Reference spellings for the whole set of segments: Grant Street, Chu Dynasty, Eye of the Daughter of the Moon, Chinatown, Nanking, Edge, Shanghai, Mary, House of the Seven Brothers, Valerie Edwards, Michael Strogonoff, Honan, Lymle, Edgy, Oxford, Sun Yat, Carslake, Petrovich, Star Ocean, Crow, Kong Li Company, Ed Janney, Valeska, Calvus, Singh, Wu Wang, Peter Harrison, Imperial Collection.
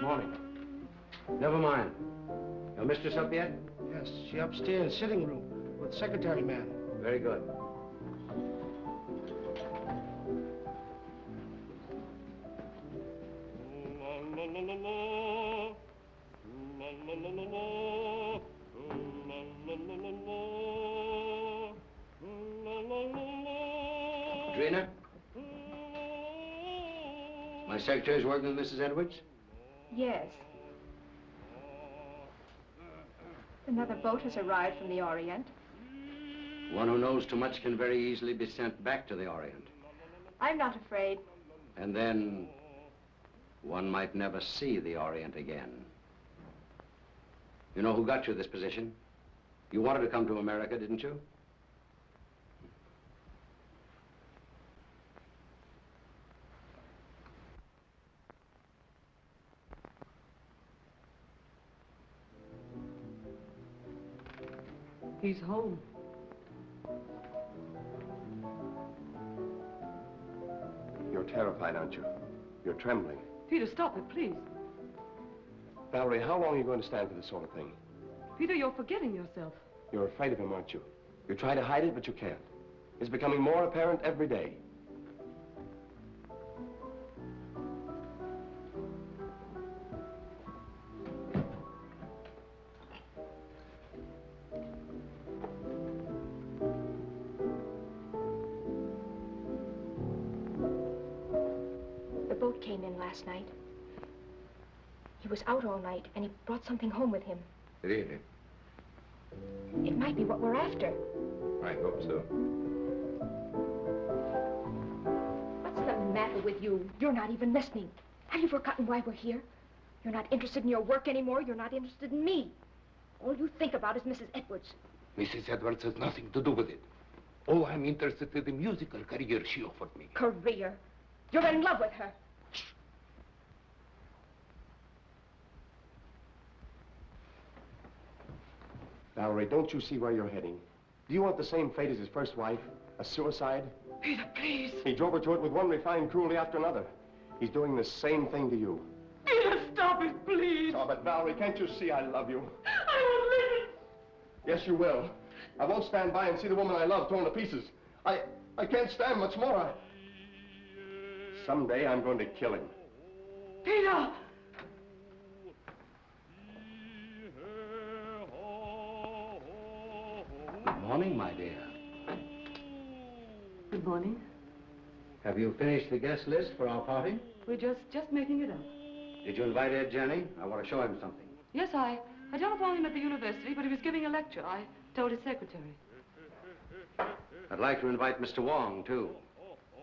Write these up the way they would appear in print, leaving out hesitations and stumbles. Morning. Never mind. Your mistress up yet? Yes, she upstairs, sitting room, with secretary man. Very good. Drina? My secretary's working with Mrs. Edwards? Yes. Another boat has arrived from the Orient. One who knows too much can very easily be sent back to the Orient. I'm not afraid. And then one might never see the Orient again. You know who got you this position? You wanted to come to America, didn't you? He's home. You're terrified, aren't you? You're trembling. Peter, stop it, please. Valerie, how long are you going to stand for this sort of thing? Peter, you're forgetting yourself. You're afraid of him, aren't you? You try to hide it, but you can't. It's becoming more apparent every day. Night. He was out all night, and he brought something home with him. Really? It might be what we're after. I hope so. What's the matter with you? You're not even listening. Have you forgotten why we're here? You're not interested in your work anymore. You're not interested in me. All you think about is Mrs. Edwards. Mrs. Edwards has nothing to do with it. Oh, I'm interested in the musical career she offered me. Career? You're in love with her. Valerie, don't you see where you're heading? Do you want the same fate as his first wife? A suicide? Peter, please. He drove her to it with one refined cruelty after another. He's doing the same thing to you. Peter, stop it, please. Stop it, Valerie. Can't you see I love you? I won't live. Yes, you will. I won't stand by and see the woman I love torn to pieces. I can't stand much more. Someday I'm going to kill him. Peter! Good morning, my dear. Good morning. Have you finished the guest list for our party? We're just making it up. Did you invite Ed Janney? I want to show him something. Yes, I telephoned him at the university, but he was giving a lecture. I told his secretary. I'd like to invite Mr. Wong, too.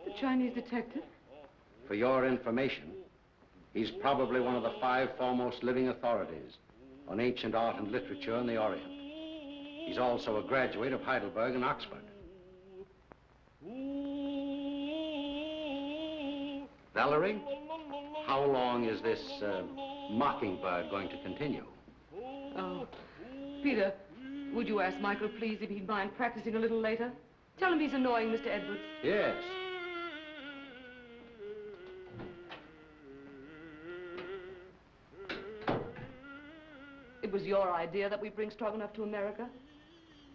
The Chinese detective? For your information, he's probably one of the 5 foremost living authorities on ancient art and literature in the Orient. He's also a graduate of Heidelberg and Oxford. Valerie, how long is this mockingbird going to continue? Oh, Peter, would you ask Michael, please, if he'd mind practicing a little later? Tell him he's annoying Mr. Edwards. Yes. It was your idea that we bring Strogonoff to America?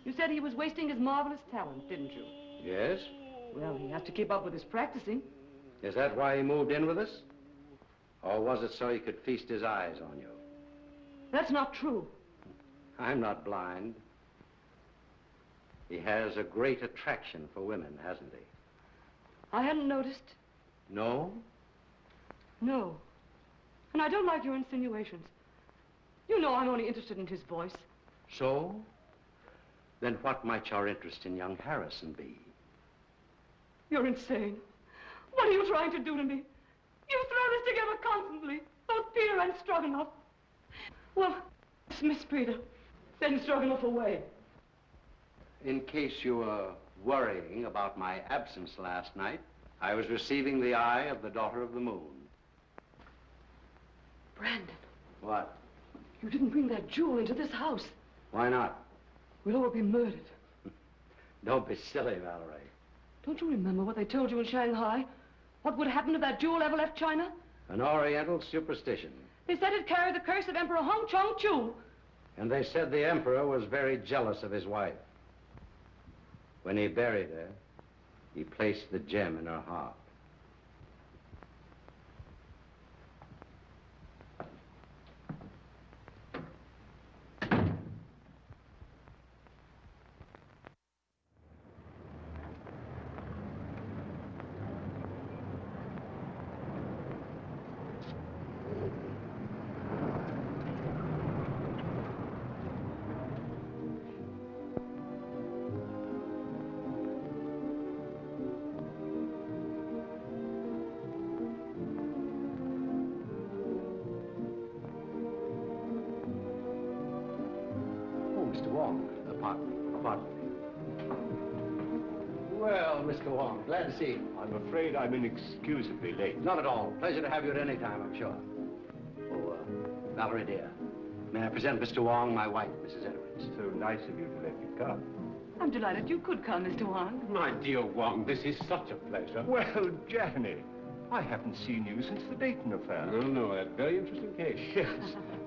You said he was wasting his marvelous talent, didn't you? Yes. Well, he has to keep up with his practicing. Is that why he moved in with us? Or was it so he could feast his eyes on you? That's not true. I'm not blind. He has a great attraction for women, hasn't he? I hadn't noticed. No? No. And I don't like your insinuations. You know I'm only interested in his voice. So? Then what might your interest in young Harrison be? You're insane. What are you trying to do to me? You throw this together constantly, both Peter and Strogonoff. Well, dismiss Peter, send Strogonoff away. In case you were worrying about my absence last night, I was receiving the Eye of the Daughter of the Moon. Brandon. What? You didn't bring that jewel into this house. Why not? We'll all be murdered. Don't be silly, Valerie. Don't you remember what they told you in Shanghai? What would happen if that jewel ever left China? An Oriental superstition. They said it carried the curse of Emperor Hong Chong Chu. And they said the emperor was very jealous of his wife. When he buried her, he placed the gem in her heart. I'm afraid I'm inexcusably late. Not at all. Pleasure to have you at any time, I'm sure. Oh, Valerie, dear, may I present Mr. Wong, my wife, Mrs. Edwards. So nice of you to let me come. I'm delighted you could come, Mr. Wong. My dear Wong, this is such a pleasure. Well, Janney, I haven't seen you since the Dayton affair. Oh, no, that very interesting case. Yes.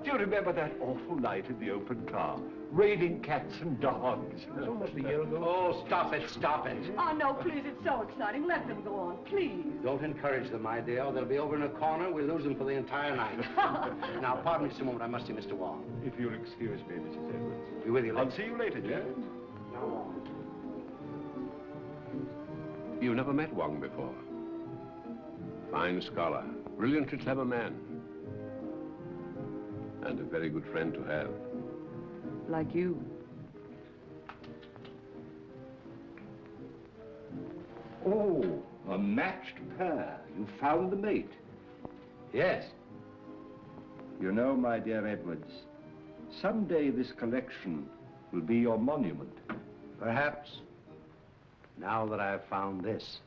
Do you remember that awful night in the open car? Raiding cats and dogs. It was almost a year ago. Oh, stop it, stop it. Oh, no, please, it's so exciting. Let them go on, please. Don't encourage them, my dear. They'll be over in a corner. We'll lose them for the entire night. Now, pardon me just a moment. I must see Mr. Wong. If you'll excuse me, Mrs. Edwards. Be with you later. I'll see you later, James. Now, Wong. You never met Wong before. Fine scholar. Brilliantly clever man. And a very good friend to have. Like you. Oh, a matched pair. You found the mate. Yes. You know, my dear Edwards, someday this collection will be your monument. Perhaps. Now that I've found this.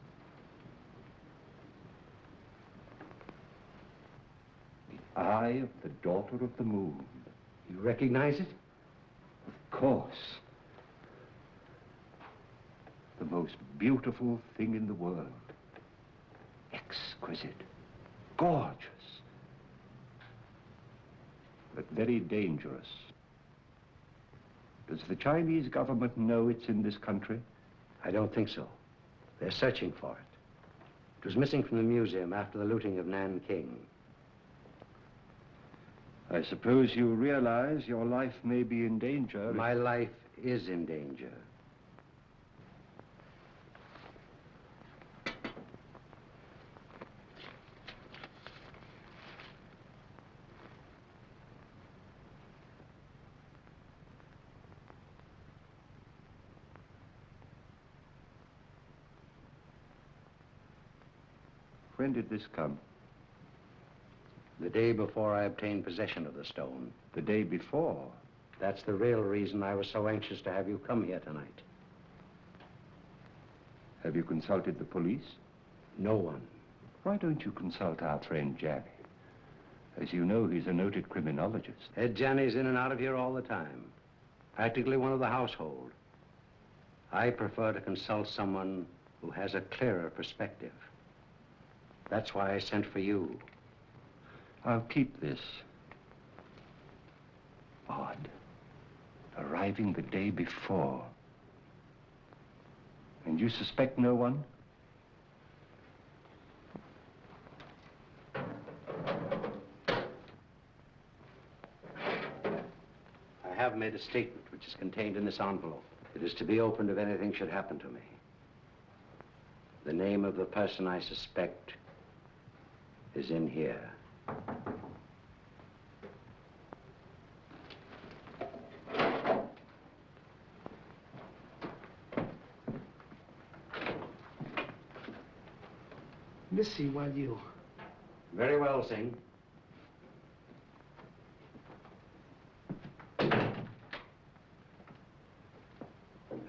The Eye of the Daughter of the Moon. You recognize it? Of course. The most beautiful thing in the world. Exquisite. Gorgeous. But very dangerous. Does the Chinese government know it's in this country? I don't think so. They're searching for it. It was missing from the museum after the looting of Nanking. I suppose you realize your life may be in danger. My life is in danger. When did this come? The day before I obtained possession of the stone. The day before? That's the real reason I was so anxious to have you come here tonight. Have you consulted the police? No one. Why don't you consult our friend Janney? As you know, he's a noted criminologist. Ed Janney's in and out of here all the time. Practically one of the household. I prefer to consult someone who has a clearer perspective. That's why I sent for you. I'll keep this. Odd. Arriving the day before. And you suspect no one? I have made a statement which is contained in this envelope. It is to be opened if anything should happen to me. The name of the person I suspect is in here. Missy, while you... Very well, Singh.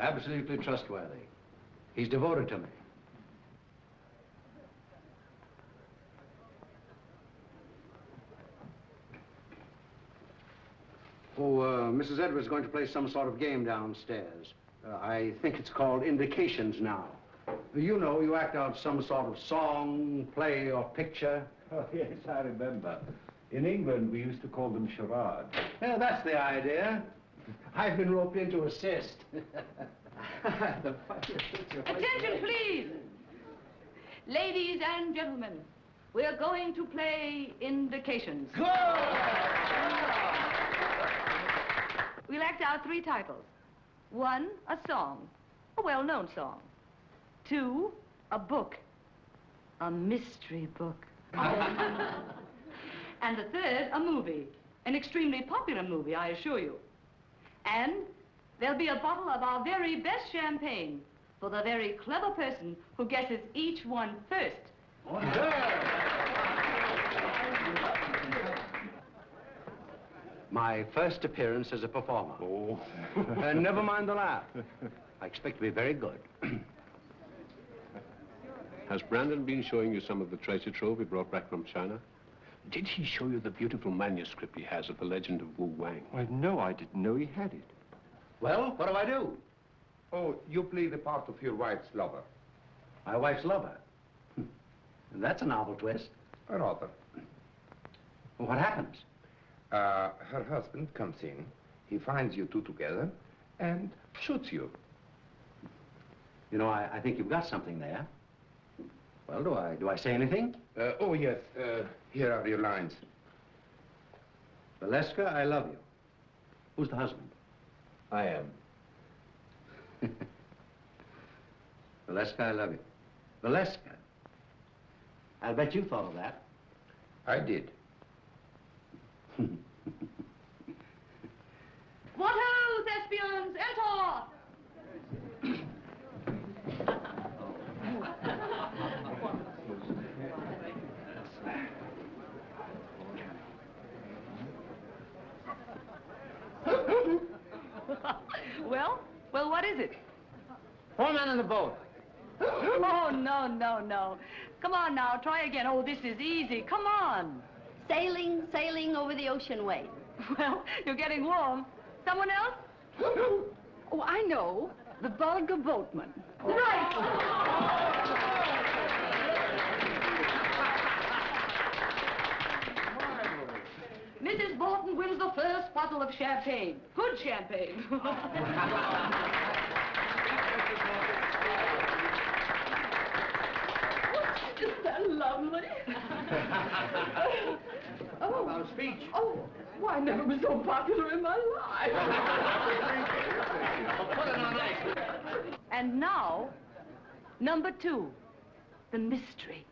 Absolutely trustworthy. He's devoted to me. Oh, Mrs. Edwards is going to play some sort of game downstairs. I think it's called Indications now. You know, you act out some sort of song, play, or picture. Oh, yes, I remember. In England, we used to call them charades. Yeah, that's the idea. I've been roped in to assist. Attention, please! Ladies and gentlemen, we're going to play Indications. Good! We'll act out three titles. One, a song, a well-known song. Two, a book, a mystery book. And the third, a movie, an extremely popular movie, I assure you. And there'll be a bottle of our very best champagne for the very clever person who guesses each one first. My first appearance as a performer. Oh. And never mind the laugh. I expect to be very good. Has Brandon been showing you some of the treasure trove he brought back from China? Did he show you the beautiful manuscript he has of the legend of Wu Wang? Why, no, I didn't know he had it. Well, what do I do? Oh, you play the part of your wife's lover. My wife's lover? That's a novel twist. Rather. What happens? Her husband comes in, he finds you two together, and shoots you. You know, I think you've got something there. Well, do I say anything? Oh, yes. Here are your lines. Valeska, I love you. Who's the husband? I am. Valeska, I love you. Valeska. I'll bet you thought of that. I did. What ho, thespians, enter! Well, what is it? Four men in the boat. Oh, no, no, no. Come on now, try again. Oh, this is easy. Come on. Sailing, sailing over the ocean way. Well, you're getting warm. Someone else? Oh, I know. The vulgar boatman. Right. Mrs. Borton wins the first bottle of champagne. Good champagne. Isn't that lovely? Oh, about speech. Oh, why, I never was so popular in my life. Put it on ice. And now, number two, the mystery.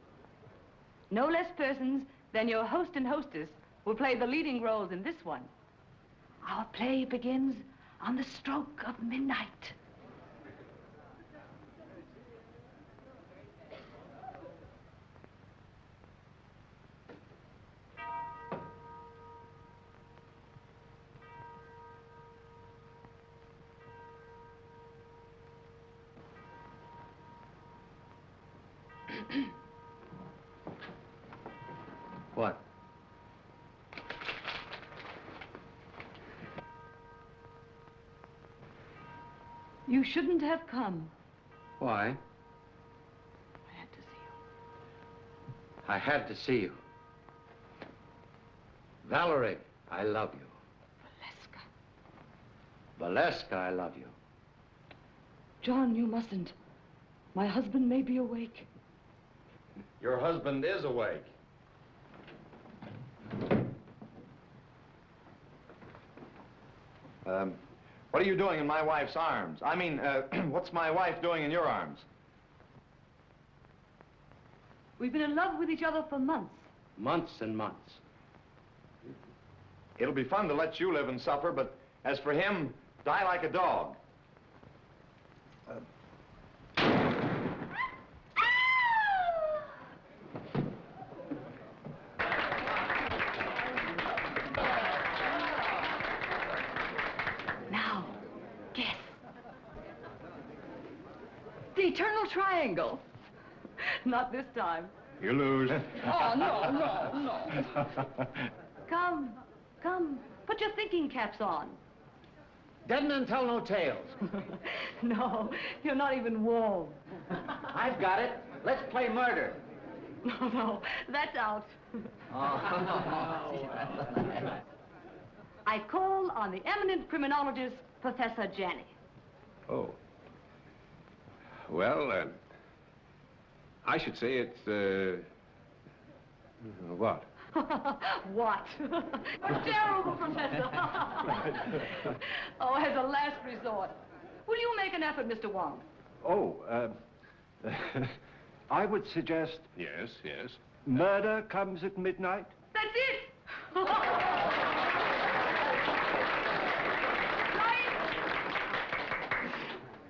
No less persons than your host and hostess will play the leading roles in this one. Our play begins on the stroke of midnight. What? You shouldn't have come. Why? I had to see you. I had to see you. Valerie, I love you. Valeska. Valeska, I love you. John, you mustn't. My husband may be awake. Your husband is awake. What are you doing in my wife's arms? I mean, what's my wife doing in your arms? We've been in love with each other for months. Months and months. It'll be fun to let you live and suffer, but as for him, die like a dog. Triangle. Not this time. You lose. Oh, no, no, no. Come, come. Put your thinking caps on. Dead men tell no tales. No, you're not even warm. I've got it. Let's play murder. No, no, that's out. I call on the eminent criminologist, Professor Janney. Oh. Well, I should say it's, what? What? You're terrible, Professor. Oh, as a last resort. Will you make an effort, Mr. Wong? Oh, I would suggest... Yes, yes. Murder comes at midnight. That's it!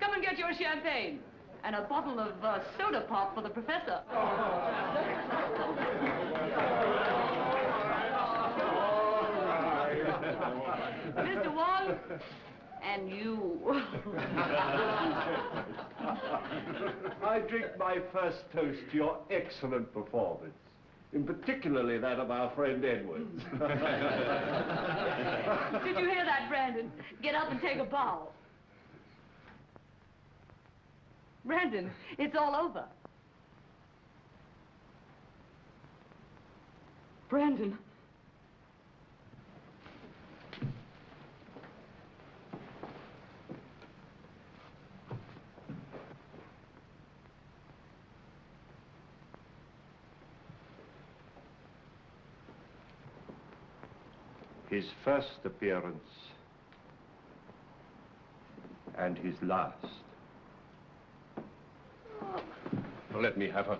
Come and get your champagne. And a bottle of soda pop for the professor. Mr. Wong, and you. I drink my first toast to your excellent performance, and particularly that of our friend Edwards. Did you hear that, Brandon? Get up and take a bow. Brandon, it's all over. Brandon. His first appearance and his last. Let me have her.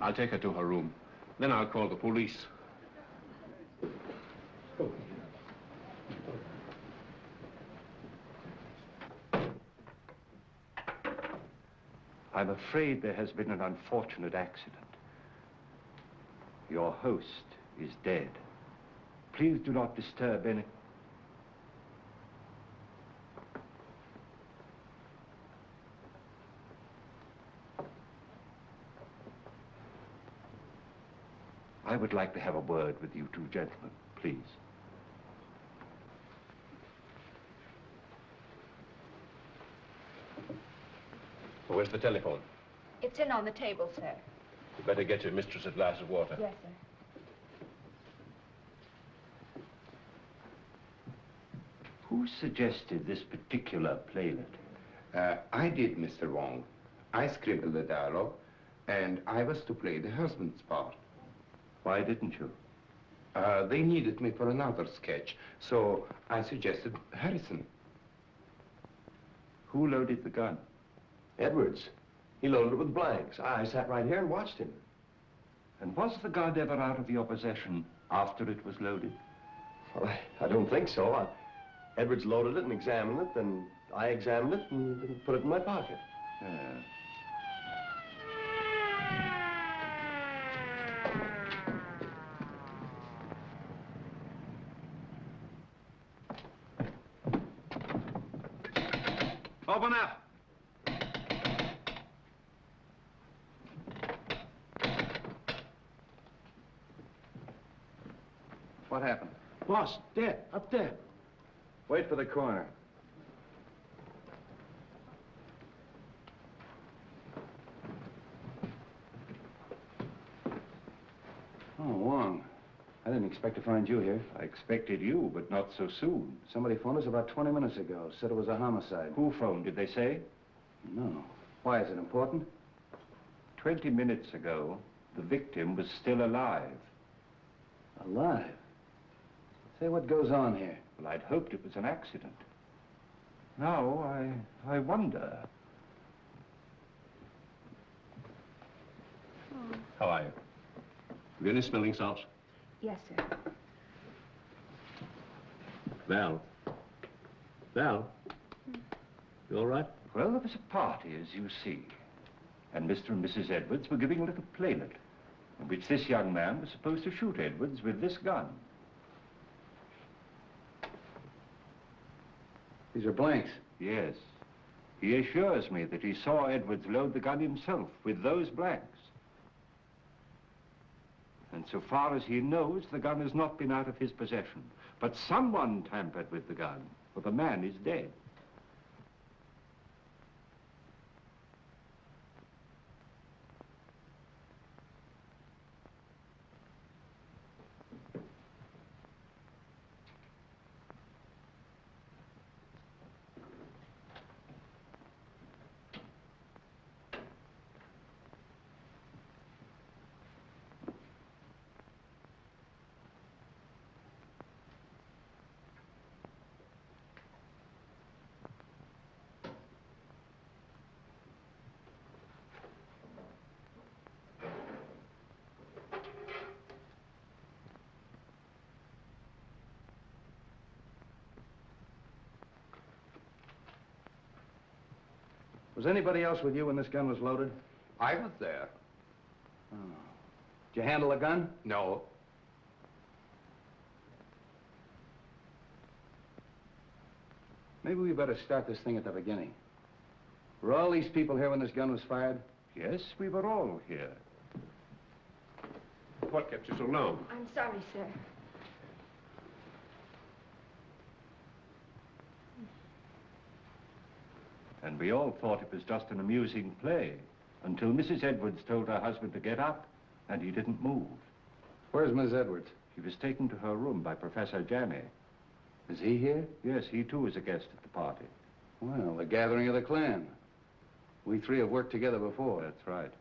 I'll take her to her room. Then I'll call the police. I'm afraid there has been an unfortunate accident. Your host is dead. Please do not disturb any... I would like to have a word with you two gentlemen, please. Where's the telephone? It's in on the table, sir. You'd better get your mistress a glass of water. Yes, sir. Who suggested this particular playlet? I did, Mr. Wong. I scribbled the dialogue, and I was to play the husband's part. Why didn't you? They needed me for another sketch, so I suggested Harrison. Who loaded the gun? Edwards. He loaded it with blanks. I sat right here and watched him. And was the gun ever out of your possession after it was loaded? Well, I don't think so. Edwards loaded it and examined it, then I examined it and put it in my pocket. Open up! What happened? Boss, dead, up there. Wait for the coroner. Oh, Wong. I didn't expect to find you here. I expected you, but not so soon. Somebody phoned us about 20 minutes ago. Said it was a homicide. Who phoned? Did they say? No. Why, is it important? 20 minutes ago, the victim was still alive. Alive? Say, what goes on here? Well, I'd hoped it was an accident. Now, I wonder. Oh. How are you? Have you any smelling salts? Yes, sir. Val. Val. You all right? Well, there was a party, as you see. And Mr. and Mrs. Edwards were giving a little playlet, in which this young man was supposed to shoot Edwards with this gun. These are blanks. Yes. He assures me that he saw Edwards load the gun himself with those blanks. And so far as he knows, the gun has not been out of his possession. But someone tampered with the gun, for the man is dead. Was anybody else with you when this gun was loaded? I was there. Oh. Did you handle the gun? No. Maybe we better start this thing at the beginning. Were all these people here when this gun was fired? Yes, we were all here. What kept you so long? I'm sorry, sir. And we all thought it was just an amusing play until Mrs. Edwards told her husband to get up, and he didn't move. Where's Miss Edwards? She was taken to her room by Professor Janney. Is he here? Yes, he too is a guest at the party. Well, the gathering of the clan. We three have worked together before. That's right.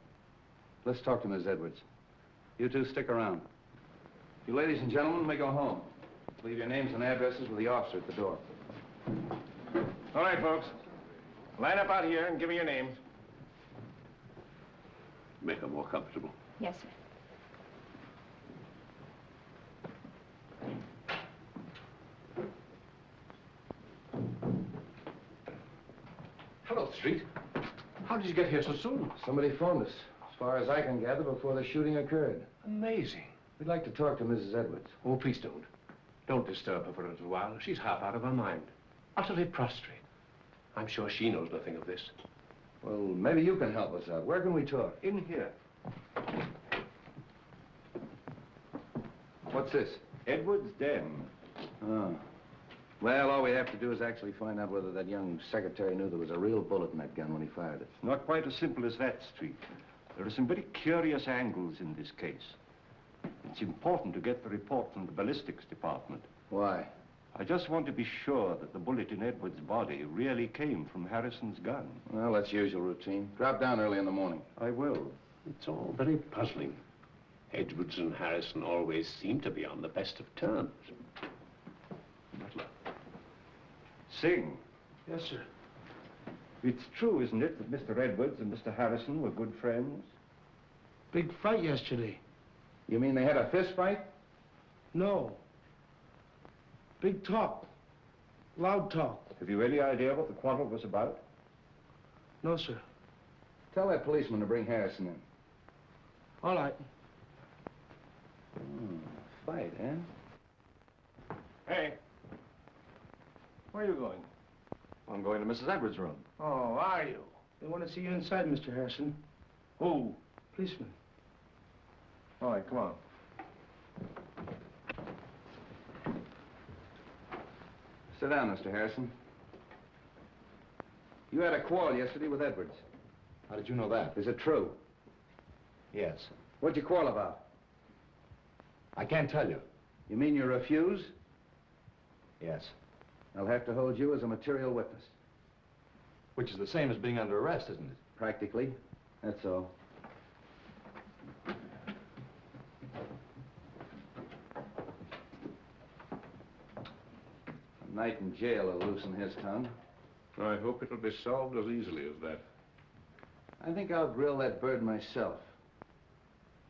Let's talk to Miss Edwards. You two stick around. You ladies and gentlemen may go home. Leave your names and addresses with the officer at the door. All right, folks. Line up out here and give me your names. Make her more comfortable. Yes, sir. Hello, Street. How did you get here so soon? Somebody phoned us, as far as I can gather, before the shooting occurred. Amazing. We'd like to talk to Mrs. Edwards. Oh, please don't. Don't disturb her for a little while. She's half out of her mind. Utterly prostrate. I'm sure she knows nothing of this. Well, maybe you can help us out. Where can we talk? In here. What's this? Edwards' den. Oh. Well, all we have to do is actually find out whether that young secretary knew there was a real bullet in that gun when he fired it. It's not quite as simple as that, Street. There are some very curious angles in this case. It's important to get the report from the ballistics department. Why? I just want to be sure that the bullet in Edwards' body really came from Harrison's gun. Well, that's usual routine. Drop down early in the morning. I will. It's all very puzzling. Edwards and Harrison always seem to be on the best of terms. Butler. Singh. Yes, sir. It's true, isn't it, that Mr. Edwards and Mr. Harrison were good friends? Big fight yesterday. You mean they had a fist fight? No. Big talk. Loud talk. Have you any idea what the quarrel was about? No, sir. Tell that policeman to bring Harrison in. All right. Fight, eh? Hey. Where are you going? I'm going to Mrs. Edwards' room. Oh, are you? They want to see you inside, Mr. Harrison. Who? Policeman. All right, come on. Sit down, Mr. Harrison. You had a quarrel yesterday with Edwards. How did you know that? Is it true? Yes. What'd you quarrel about? I can't tell you. You mean you refuse? Yes. I'll have to hold you as a material witness. Which is the same as being under arrest, isn't it? Practically. That's all. Night in jail will loosen his tongue. I hope it'll be solved as easily as that. I think I'll grill that bird myself.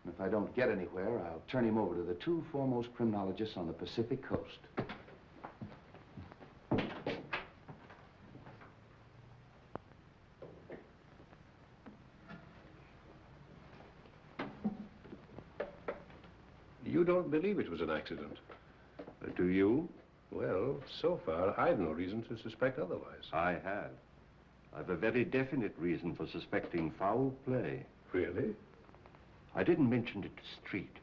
And if I don't get anywhere, I'll turn him over to the two foremost criminologists on the Pacific Coast. You don't believe it was an accident, do you? Well, so far, I've no reason to suspect otherwise. I have. I've a very definite reason for suspecting foul play. Really? I didn't mention it to Street,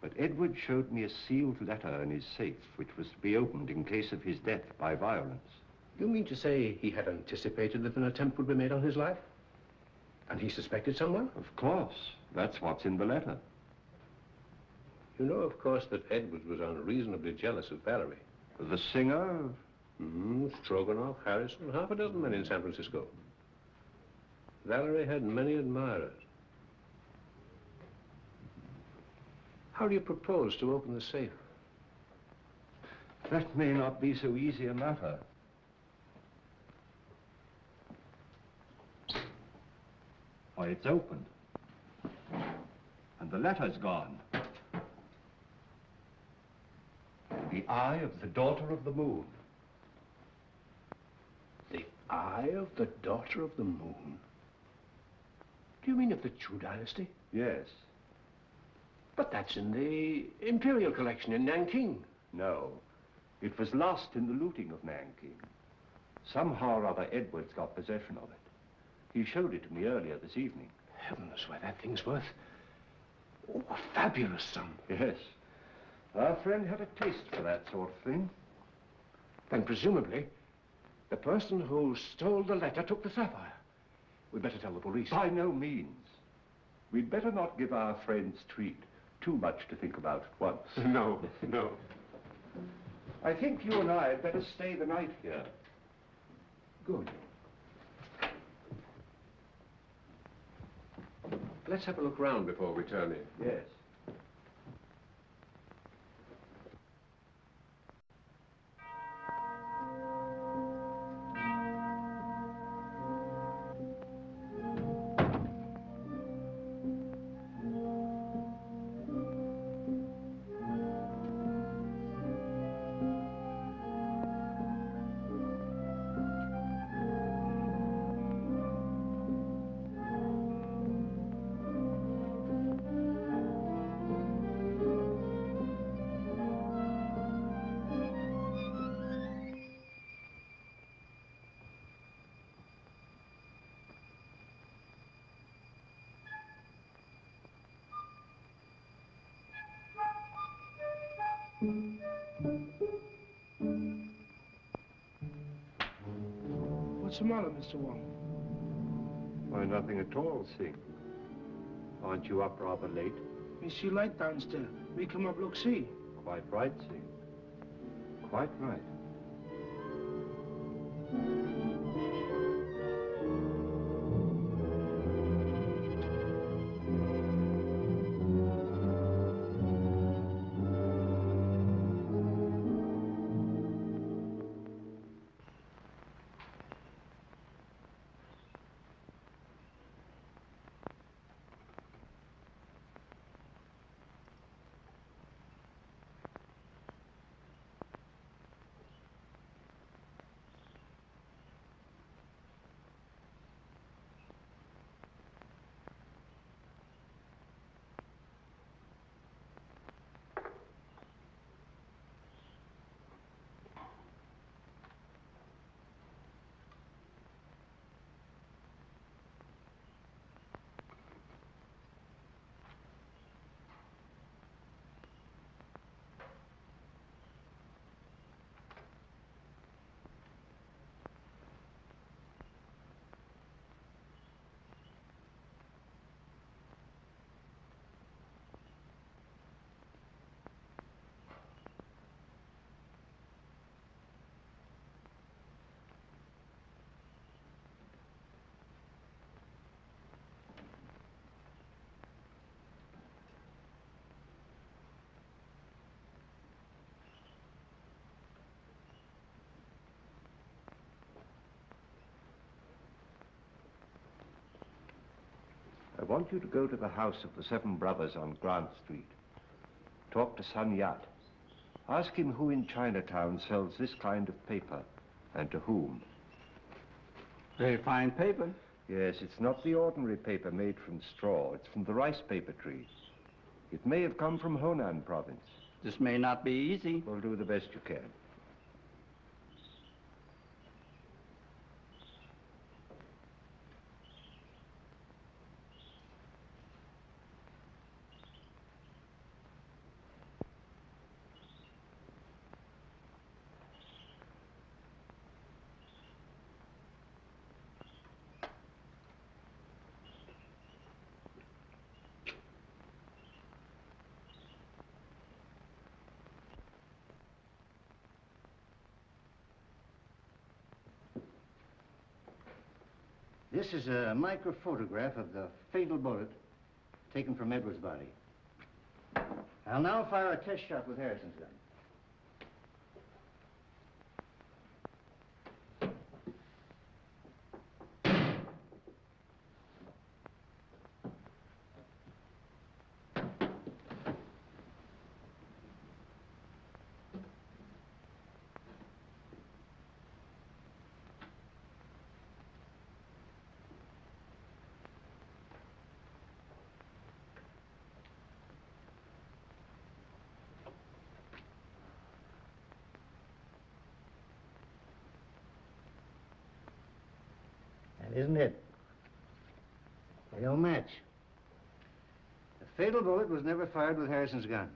but Edward showed me a sealed letter in his safe, which was to be opened in case of his death by violence. You mean to say he had anticipated that an attempt would be made on his life? And he suspected someone? Of course. That's what's in the letter. You know, of course, that Edward was unreasonably jealous of Valerie. The singer? Strogonoff, Harrison, half a dozen men in San Francisco. Valerie had many admirers. How do you propose to open the safe? That may not be so easy a matter. Why, it's opened. And the letter's gone. The Eye of the Daughter of the Moon. The Eye of the Daughter of the Moon? Do you mean of the Chu Dynasty? Yes. But that's in the Imperial Collection in Nanking. No. It was lost in the looting of Nanking. Somehow or other, Edwards got possession of it. He showed it to me earlier this evening. Heaven knows where that thing's worth. Oh, a fabulous sum. Yes. Our friend had a taste for that sort of thing. Then presumably, the person who stole the letter took the sapphire. We'd better tell the police. By no means. We'd better not give our friend's tweet too much to think about at once. No, no. I think you and I had better stay the night here. Good. Let's have a look round before we turn in. Yes. What's the matter, Mr. Wong? Why, nothing at all, Singh. Aren't you up rather late? We see light downstairs. We come up, look, see. Quite right, Singh. Quite right. I want you to go to the house of the Seven Brothers on Grant Street. Talk to Sun Yat. Ask him who in Chinatown sells this kind of paper, and to whom. Very fine paper. Yes, it's not the ordinary paper made from straw. It's from the rice paper tree. It may have come from Honan province. This may not be easy. Well, do the best you can. This is a microphotograph of the fatal bullet taken from Edwards' body. I'll now fire a test shot with Harrison's gun. isn't it? They don't match. The fatal bullet was never fired with Harrison's gun.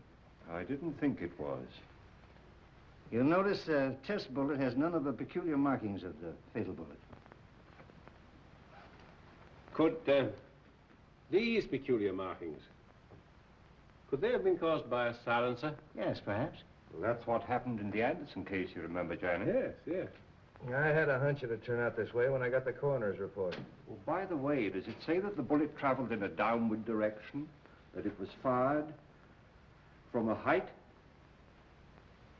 I didn't think it was. You'll notice the test bullet has none of the peculiar markings of the fatal bullet. Could these peculiar markings, could they have been caused by a silencer? Yes, perhaps. Well, that's what happened in the Anderson case, you remember, Janney? Yes, yes. I had a hunch it would turn out this way when I got the coroner's report. Well, by the way, does it say that the bullet traveled in a downward direction? That it was fired from a height?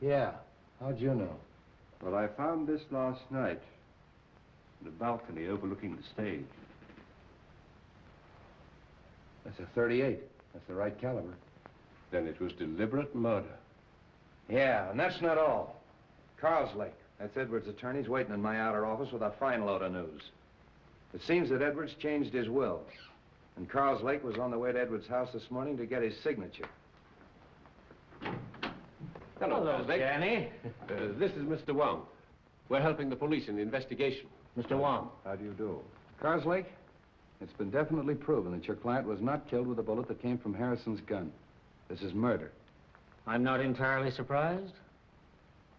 Yeah. How'd you know? Well, I found this last night in a balcony overlooking the stage. That's a .38. That's the right caliber. Then it was deliberate murder. Yeah, and that's not all. Carslake, that's Edwards' attorney's waiting in my outer office with a fine load of news. It seems that Edwards changed his will, and Carslake was on the way to Edwards' house this morning to get his signature. Hello, Carslake. Janney. This is Mr. Wong. We're helping the police in the investigation. Mr. Wong. How do you do? Carslake, it's been definitely proven that your client was not killed with a bullet that came from Harrison's gun. This is murder. I'm not entirely surprised.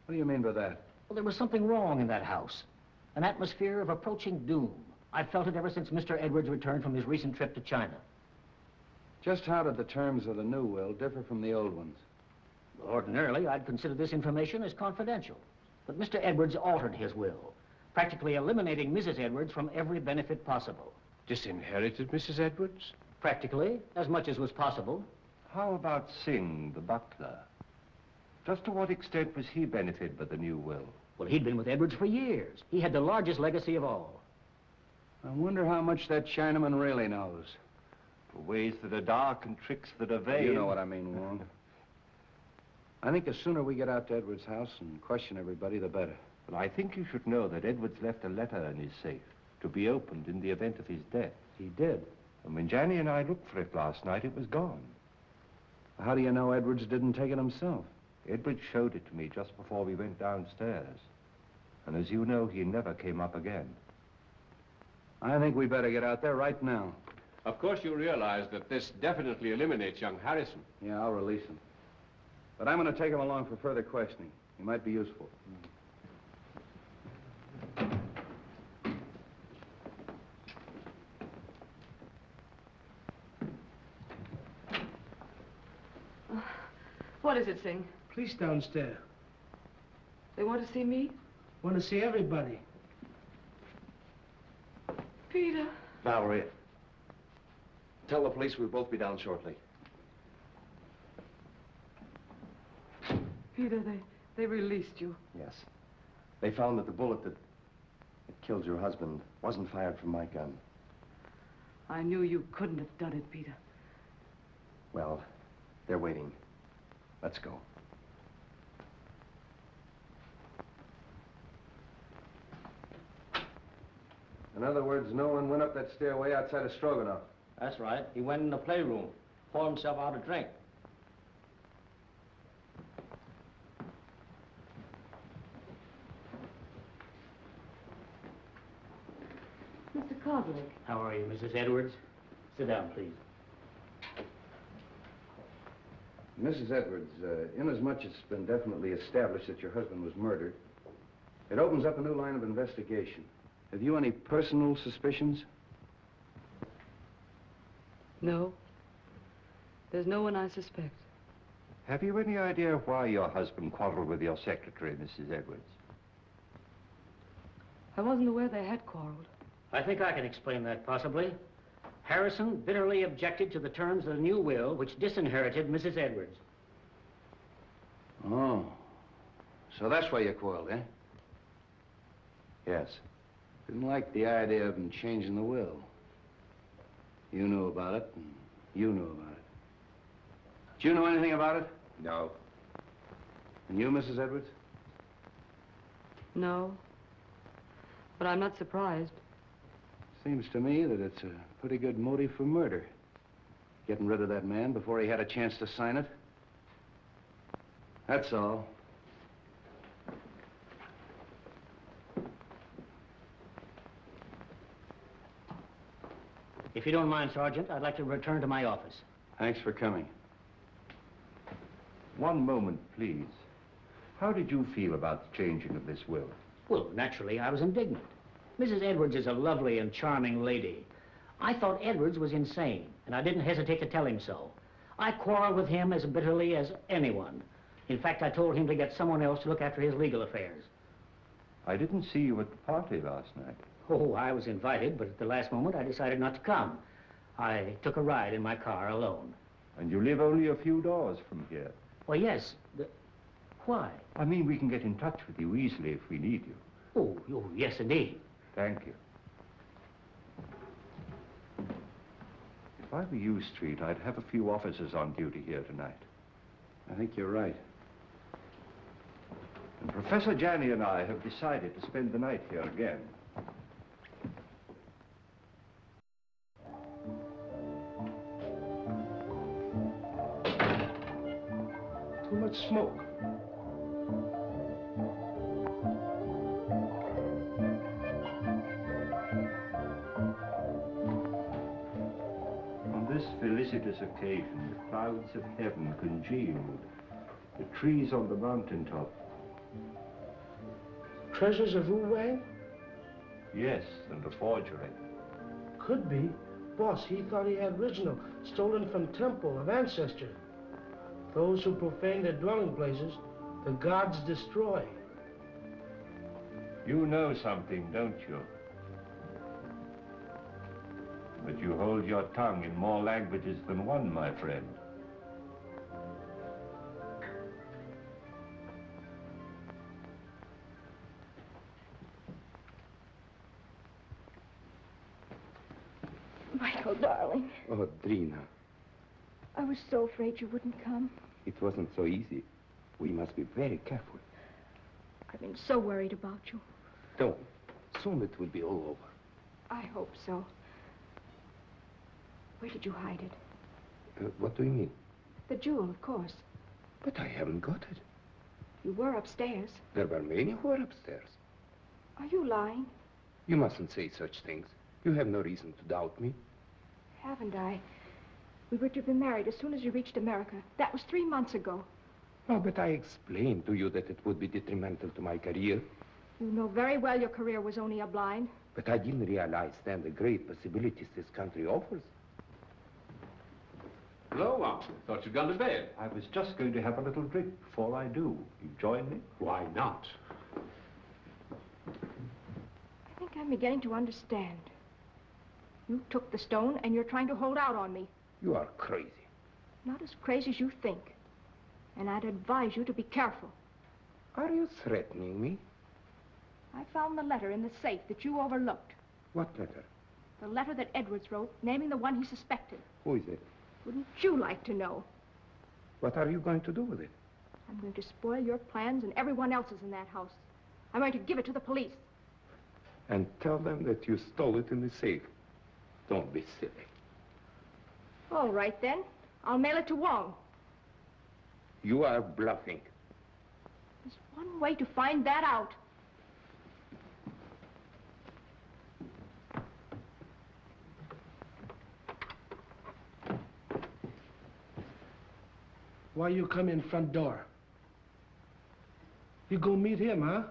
What do you mean by that? Well, there was something wrong in that house. An atmosphere of approaching doom. I've felt it ever since Mr. Edwards returned from his recent trip to China. Just how did the terms of the new will differ from the old ones? Well, ordinarily, I'd consider this information as confidential. But Mr. Edwards altered his will, practically eliminating Mrs. Edwards from every benefit possible. Disinherited Mrs. Edwards? Practically, as much as was possible. How about Singh, the butler? Just to what extent was he benefited by the new will? Well, he'd been with Edwards for years. He had the largest legacy of all. I wonder how much that Chinaman really knows. For ways that are dark and tricks that are vain. You know what I mean, Wong. I think the sooner we get out to Edwards' house and question everybody, the better. But I think you should know that Edwards left a letter in his safe to be opened in the event of his death. He did. And when Janney and I looked for it last night, it was gone. How do you know Edwards didn't take it himself? Edwards showed it to me just before we went downstairs. And as you know, he never came up again. I think we better get out there right now. Of course you realize that this definitely eliminates young Harrison. Yeah, I'll release him. But I'm going to take him along for further questioning. He might be useful. What is it, Singh? Police downstairs. They want to see me? Want to see everybody. Peter. Valerie. Tell the police we'll both be down shortly. Peter, they released you. Yes. They found that the bullet that killed your husband wasn't fired from my gun. I knew you couldn't have done it, Peter. Well, they're waiting. Let's go. In other words, no one went up that stairway outside of Strogonoff. That's right. He went in the playroom, poured himself out a drink. Mr. Carslake. How are you, Mrs. Edwards? Sit down, please. Mrs. Edwards, inasmuch as it's been definitely established that your husband was murdered, it opens up a new line of investigation. Have you any personal suspicions? No. There's no one I suspect. Have you any idea why your husband quarreled with your secretary, Mrs. Edwards? I wasn't aware they had quarreled. I think I can explain that, possibly. Harrison bitterly objected to the terms of the new will, which disinherited Mrs. Edwards. Oh. So that's why you quarreled, eh? Yes. Didn't like the idea of him changing the will. You knew about it, and you knew about it. Did you know anything about it? No. And you, Mrs. Edwards? No. But I'm not surprised. Seems to me that it's a pretty good motive for murder. Getting rid of that man before he had a chance to sign it. That's all. If you don't mind, Sergeant, I'd like to return to my office. Thanks for coming. One moment, please. How did you feel about the changing of this will? Well, naturally, I was indignant. Mrs. Edwards is a lovely and charming lady. I thought Edwards was insane, and I didn't hesitate to tell him so. I quarreled with him as bitterly as anyone. In fact, I told him to get someone else to look after his legal affairs. I didn't see you at the party last night. Oh, I was invited, but at the last moment, I decided not to come. I took a ride in my car alone. And you live only a few doors from here. Well, yes. Why? I mean, we can get in touch with you easily if we need you. Oh, yes, indeed. Thank you. If I were you, Street, I'd have a few officers on duty here tonight. I think you're right. And Professor Janney and I have decided to spend the night here again. Too much smoke. On this felicitous occasion, the clouds of heaven congealed, the trees on the mountaintop. Treasures of Wu Wang? Yes, and a forgery. Could be. Boss, he thought he had original, stolen from temple of ancestor. Those who profane their dwelling places, the gods destroy. You know something, don't you? But you hold your tongue in more languages than one, my friend. Michael, darling. Oh, Drina. I was so afraid you wouldn't come. It wasn't so easy. We must be very careful. I've been so worried about you. Don't. Soon it will be all over. I hope so. Where did you hide it? What do you mean? The jewel, of course. But I haven't got it. You were upstairs. There were many who were upstairs. Are you lying? You mustn't say such things. You have no reason to doubt me. Haven't I? We were to be married as soon as you reached America. That was 3 months ago. Oh, but I explained to you that it would be detrimental to my career. You know very well your career was only a blind. But I didn't realize then the great possibilities this country offers. Hello, Uncle. Thought you'd gone to bed. I was just going to have a little drink before I do. You join me? Why not? I think I'm beginning to understand. You took the stone and you're trying to hold out on me. You are crazy. Not as crazy as you think. And I'd advise you to be careful. Are you threatening me? I found the letter in the safe that you overlooked. What letter? The letter that Edwards wrote, naming the one he suspected. Who is it? Wouldn't you like to know? What are you going to do with it? I'm going to spoil your plans and everyone else's in that house. I'm going to give it to the police. And tell them that you stole it in the safe. Don't be silly. All right, then. I'll mail it to Wong. You are bluffing. There's one way to find that out. Why you come in front door? You go meet him, huh?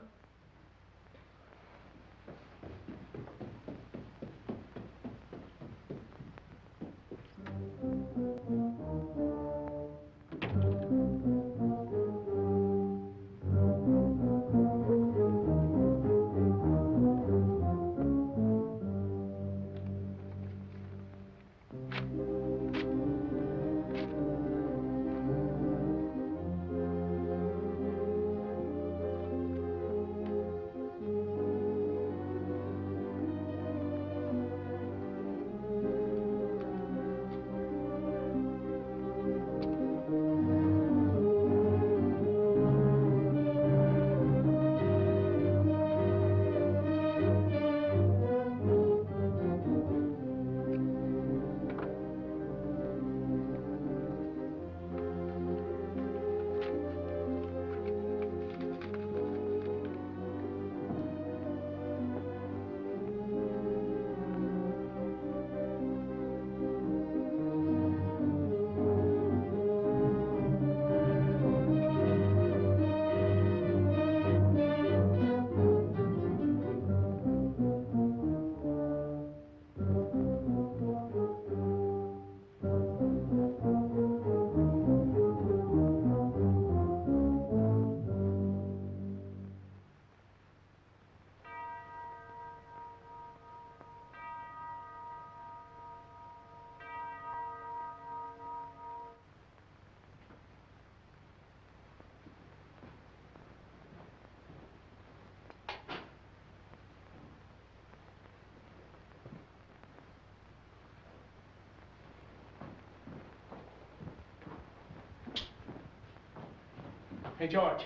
Hey, George,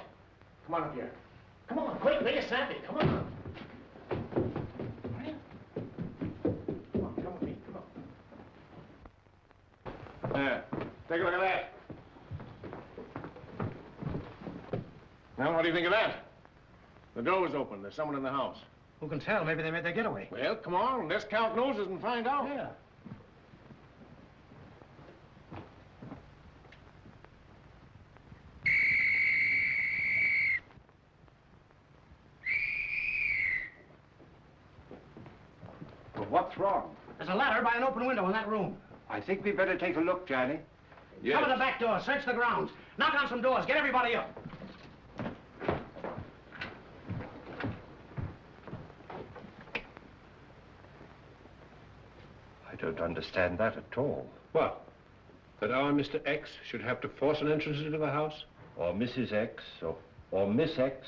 come on up here. Come on, quick, make it snappy, come on. Come on, come with me, come on. There, take a look at that. Now, what do you think of that? The door was open, there's someone in the house. Who can tell? Maybe they made their getaway. Well, come on, let's count noses and find out. Yeah. Well, what's wrong? There's a ladder by an open window in that room. I think we better take a look, Johnny. Yes. Cover the back door, search the grounds. Knock on some doors, get everybody up. I don't understand that at all. What? That our Mr. X should have to force an entrance into the house? Or Mrs. X, or Miss X.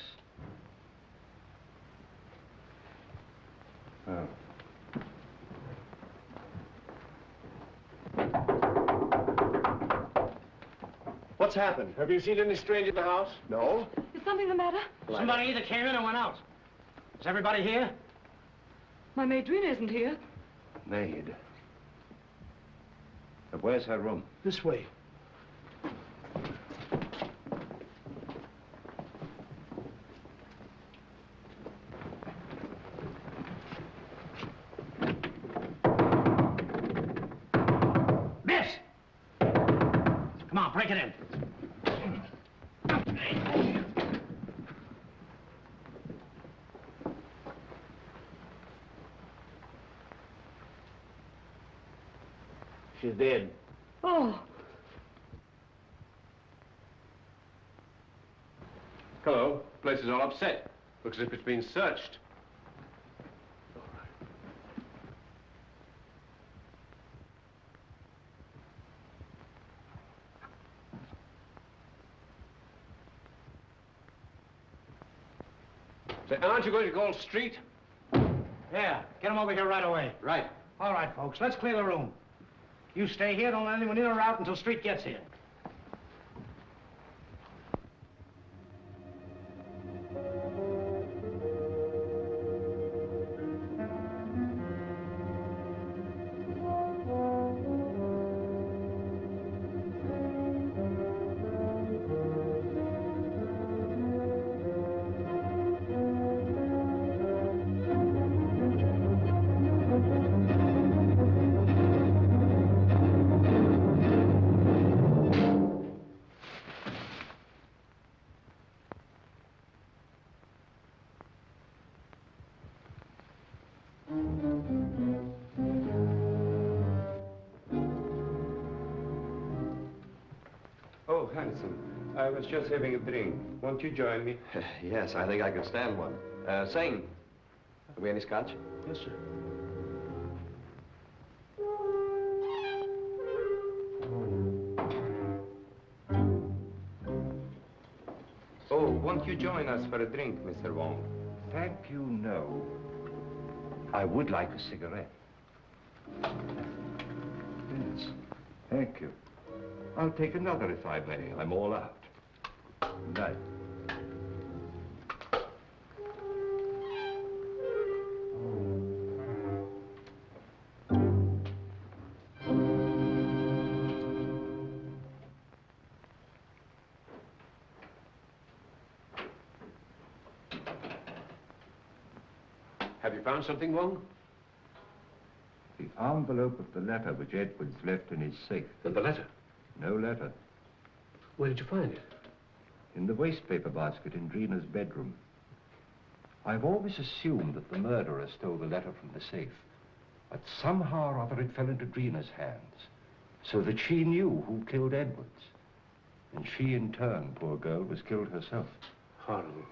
Oh. What's happened? Have you seen any stranger in the house? No. Is something the matter? Somebody either came in or went out. Is everybody here? My maid Drina isn't here. Maid? But where's her room? This way. Miss! Come on, break it in. She's dead. Oh. Hello. Place is all upset. Looks as if it's been searched. All right. Say, aren't you going to call Street? Yeah. Get him over here right away. Right. All right, folks. Let's clear the room. You stay here, don't let anyone in or out until Street gets here. I was just having a drink. Won't you join me? Yes, I think I can stand one. Singh, have we any scotch? Yes, sir. Oh, won't you join us for a drink, Mr. Wong? Thank you, no. I would like a cigarette. Yes, thank you. I'll take another, if I may. I'm all out. Good night. Have you found something, Wong? The envelope of the letter which Edwards left in his safe. And the letter? No letter. Where did you find it? In the wastepaper basket in Drina's bedroom. I've always assumed that the murderer stole the letter from the safe, but somehow or other it fell into Drina's hands, so that she knew who killed Edwards. And she, in turn, poor girl, was killed herself. Horrible.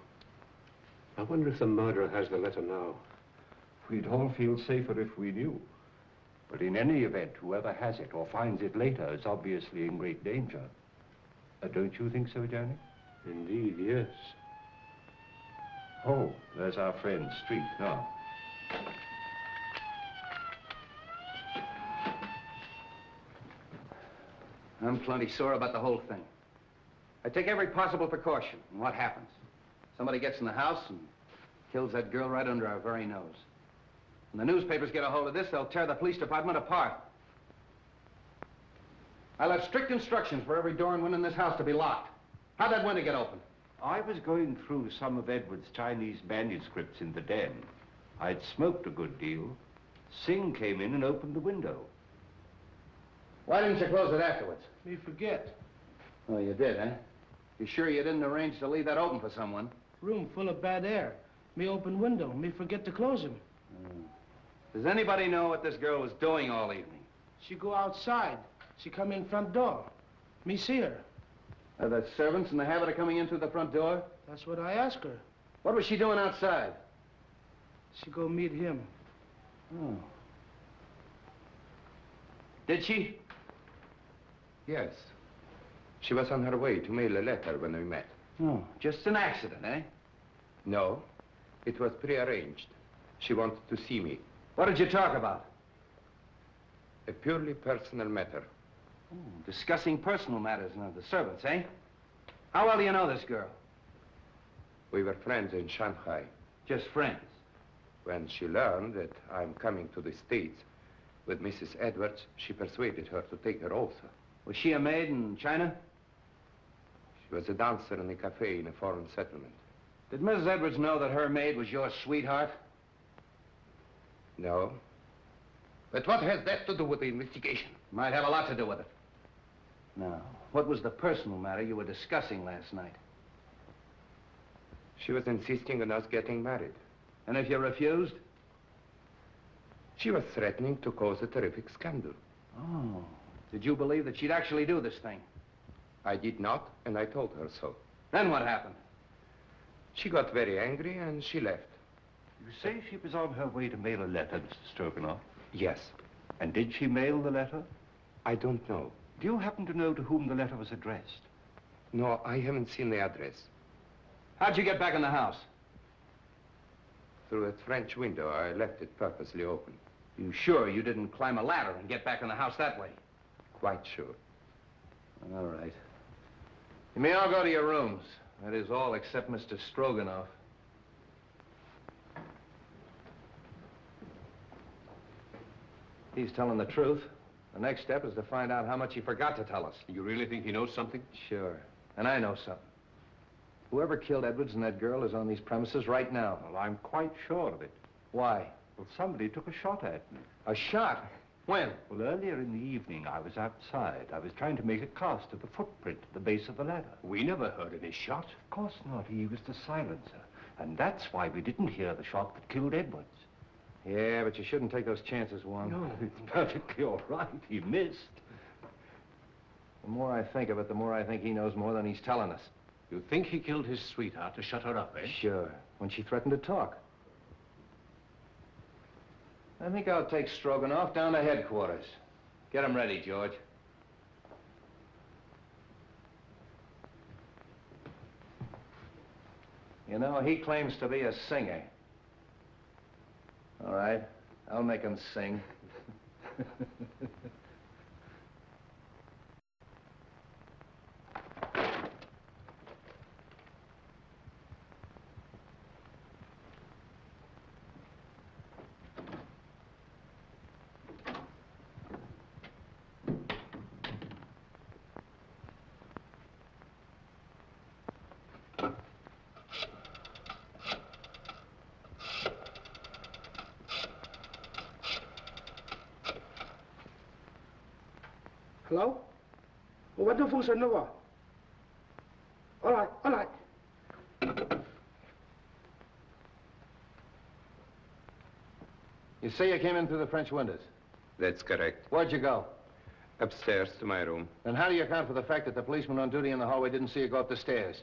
I wonder if the murderer has the letter now. We'd all feel safer if we knew. But in any event, whoever has it or finds it later is obviously in great danger. Don't you think so, Johnny? Indeed, yes. Oh, there's our friend Street now. I'm plenty sore about the whole thing. I take every possible precaution, and what happens? Somebody gets in the house and kills that girl right under our very nose. When the newspapers get a hold of this, they'll tear the police department apart. I left strict instructions for every door and window in this house to be locked. How'd that window get open? I was going through some of Edward's Chinese manuscripts in the den. I'd smoked a good deal. Singh came in and opened the window. Why didn't you close it afterwards? Me forget. Oh, you did, huh? You sure you didn't arrange to leave that open for someone? Room full of bad air. Me open window. Me forget to close him. Mm. Does anybody know what this girl was doing all evening? She go outside. She come in front door. Me see her. Are the servants in the habit of coming in through the front door? That's what I asked her. What was she doing outside? She go meet him. Oh. Did she? Yes. She was on her way to mail a letter when we met. Oh, just an accident, eh? No, it was prearranged. She wanted to see me. What did you talk about? A purely personal matter. Oh, discussing personal matters now, the servants, eh? How well do you know this girl? We were friends in Shanghai. Just friends? When she learned that I'm coming to the States with Mrs. Edwards, she persuaded her to take her also. Was she a maid in China? She was a dancer in a cafe in a foreign settlement. Did Mrs. Edwards know that her maid was your sweetheart? No. But what has that to do with the investigation? Might have a lot to do with it. Now, what was the personal matter you were discussing last night? She was insisting on us getting married. And if you refused? She was threatening to cause a terrific scandal. Oh. Did you believe that she'd actually do this thing? I did not, and I told her so. Then what happened? She got very angry, and she left. You say she was on her way to mail a letter, Mr. Strogonoff? Yes. And did she mail the letter? I don't know. Do you happen to know to whom the letter was addressed? No, I haven't seen the address. How'd you get back in the house? Through a French window. I left it purposely open. You sure you didn't climb a ladder and get back in the house that way? Quite sure. All right. You may all go to your rooms. That is all except Mr. Strogonoff. He's telling the truth. The next step is to find out how much he forgot to tell us. You really think he knows something? Sure. And I know something. Whoever killed Edwards and that girl is on these premises right now. Well, I'm quite sure of it. Why? Well, somebody took a shot at me. A shot? When? Well, earlier in the evening, I was outside. I was trying to make a cast of the footprint at the base of the ladder. We never heard any shot. Of course not. He used a silencer. And that's why we didn't hear the shot that killed Edwards. Yeah, but you shouldn't take those chances, Wong. No, it's perfectly all right. He missed. The more I think of it, the more I think he knows more than he's telling us. You think he killed his sweetheart to shut her up, eh? Sure, when she threatened to talk. I think I'll take Strogonoff down to headquarters. Get him ready, George. You know, he claims to be a singer. All right, I'll make him sing. Hello? What the fuss and what? All right, all right. You say you came in through the French windows? That's correct. Where'd you go? Upstairs to my room. Then how do you account for the fact that the policeman on duty in the hallway didn't see you go up the stairs?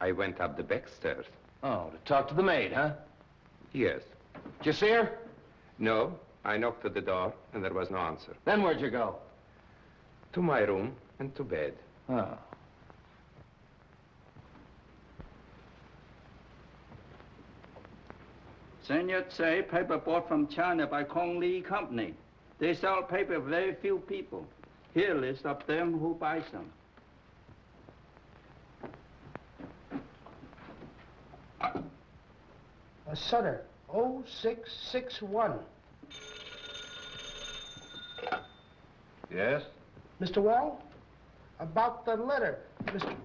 I went up the back stairs. Oh, to talk to the maid, huh? Yes. Did you see her? No. I knocked at the door and there was no answer. Then where'd you go? To my room and to bed. Oh. Sun Yat say paper bought from China by Kong Li Company. They sell paper to very few people. Here a list of them who buys them. Sutter, 0661. Yes? Mr. Wong? About the letter, Mr.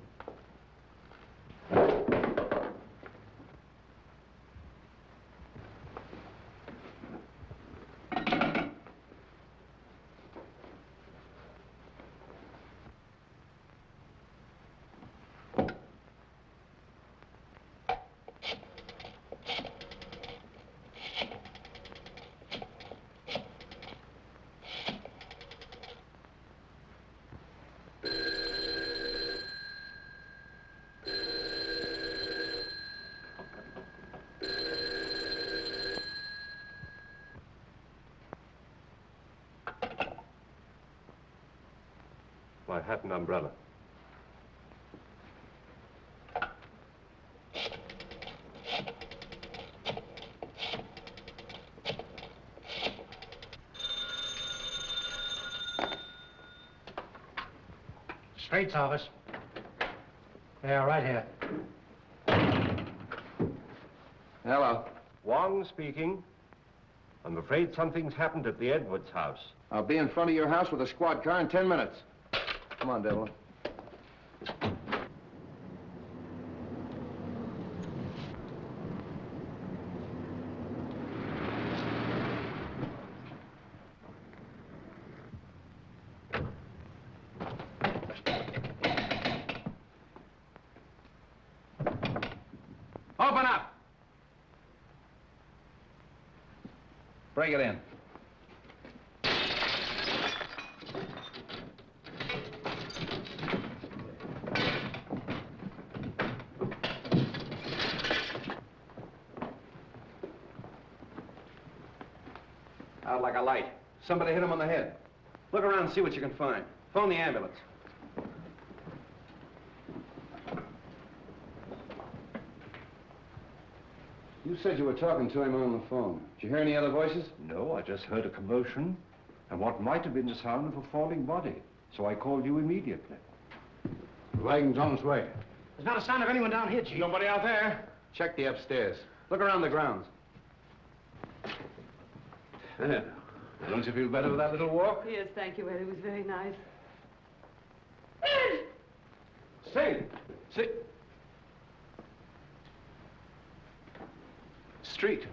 My hat and umbrella. Straits office. Yeah, right here. Hello. Wong speaking. I'm afraid something's happened at the Edwards house. I'll be in front of your house with a squad car in 10 minutes. Come on, Devlin. Open up! Bring it in. Somebody hit him on the head. Look around and see what you can find. Phone the ambulance. You said you were talking to him on the phone. Did you hear any other voices? No, I just heard a commotion and what might have been the sound of a falling body. So I called you immediately. The wagon's on its way. There's not a sign of anyone down here, Chief. Nobody out there. Check the upstairs. Look around the grounds. Yeah. Don't you feel better with that little walk? Yes, thank you, Ed. It was very nice. Sing! Sing! Street.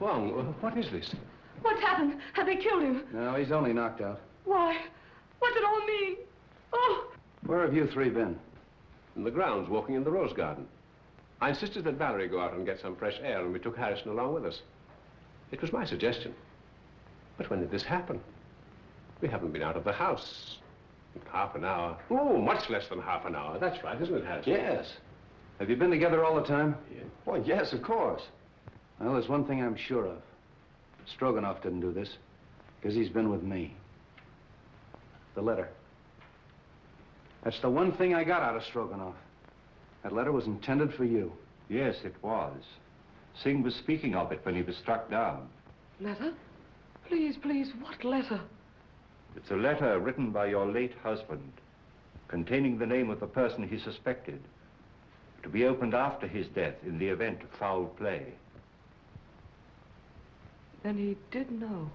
Wong, what is this? What's happened? Have they killed him? No, he's only knocked out. Why? What's it all mean? Oh! Where have you three been? In the grounds, walking in the rose garden. I insisted that Valerie go out and get some fresh air, and we took Harrison along with us. It was my suggestion. But when did this happen? We haven't been out of the house in half an hour. Oh, much less than half an hour. That's right, isn't it, Harrison? Yes. Have you been together all the time? Yeah. Well, yes, of course. Well, there's one thing I'm sure of. Strogonoff didn't do this, because he's been with me. The letter. That's the one thing I got out of Strogonoff. That letter was intended for you. Yes, it was. Singh was speaking of it when he was struck down. Letter? Please, please, what letter? It's a letter written by your late husband, containing the name of the person he suspected, to be opened after his death in the event of foul play. Then he did know.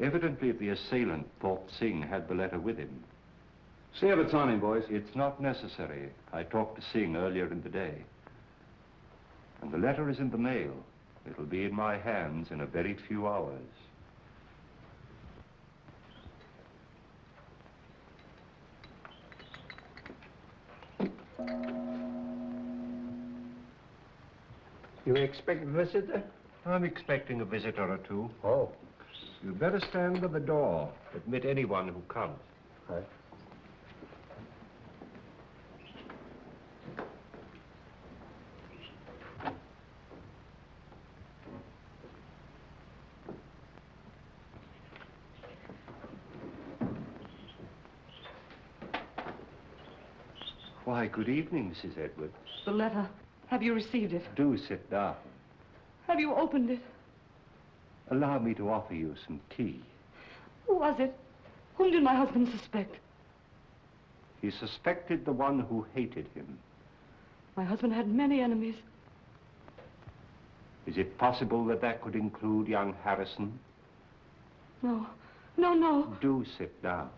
Evidently, the assailant thought Singh had the letter with him. See if it's on him, boys. It's not necessary. I talked to Singh earlier in the day. And the letter is in the mail. It'll be in my hands in a very few hours. You expect a visitor? I'm expecting a visitor or two. Oh. You'd better stand by the door. Admit anyone who comes. Right. Why, good evening, Mrs. Edwards. The letter. Have you received it? Do sit down. Have you opened it? Allow me to offer you some tea. Who was it? Whom did my husband suspect? He suspected the one who hated him. My husband had many enemies. Is it possible that that could include young Harrison? No. No, no. Do sit down.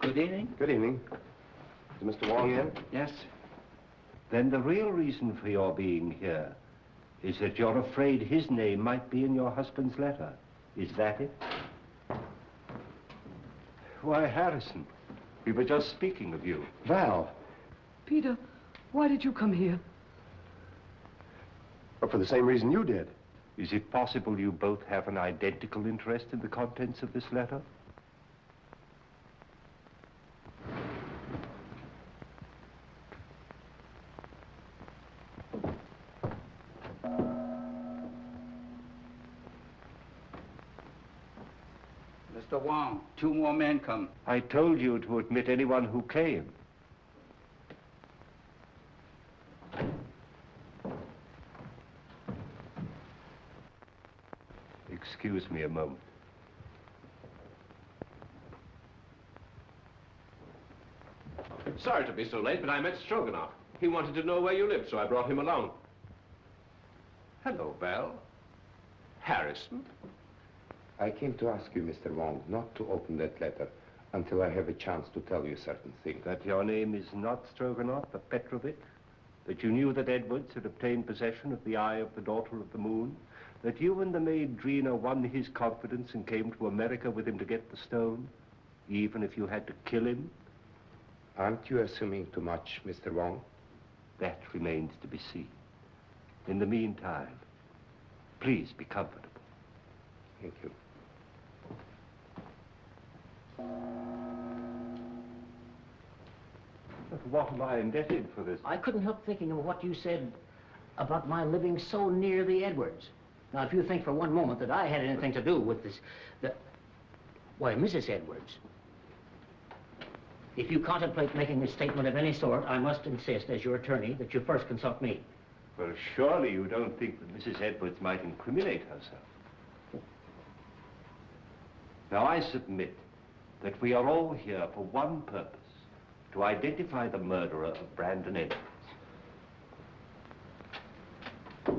Good evening. Good evening. Is Mr. Wong in? Yes. Then the real reason for your being here is that you're afraid his name might be in your husband's letter. Is that it? Why, Harrison, we were just speaking of you. Val. Peter, why did you come here? Well, for the same reason you did. Is it possible you both have an identical interest in the contents of this letter? Mr. Wong, 2 more men come. I told you to admit anyone who came. Excuse me a moment. Sorry to be so late, but I met Strogonoff. He wanted to know where you lived, so I brought him along. Hello, Val. Harrison. I came to ask you, Mr. Wong, not to open that letter until I have a chance to tell you certain things. That your name is not Strogonoff, but Petrovich? That you knew that Edwards had obtained possession of the Eye of the Daughter of the Moon? That you and the maid Drina won his confidence and came to America with him to get the stone, even if you had to kill him? Aren't you assuming too much, Mr. Wong? That remains to be seen. In the meantime, please be comfortable. Thank you. But what am I indebted for this? I couldn't help thinking of what you said about my living so near the Edwards. Now, if you think for one moment that I had anything to do with this, why, Mrs. Edwards, if you contemplate making a statement of any sort, I must insist, as your attorney, that you first consult me. Well, surely you don't think that Mrs. Edwards might incriminate herself. Now, I submit that we are all here for one purpose, to identify the murderer of Brandon Edwards.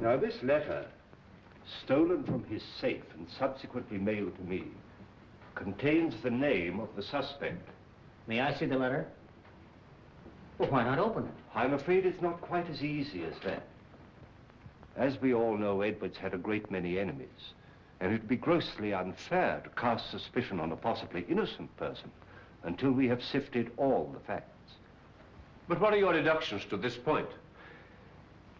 Now, this letter, stolen from his safe and subsequently mailed to me, contains the name of the suspect. May I see the letter? Well, why not open it? I'm afraid it's not quite as easy as that. As we all know, Edwards had a great many enemies. And it'd be grossly unfair to cast suspicion on a possibly innocent person until we have sifted all the facts. But what are your deductions to this point?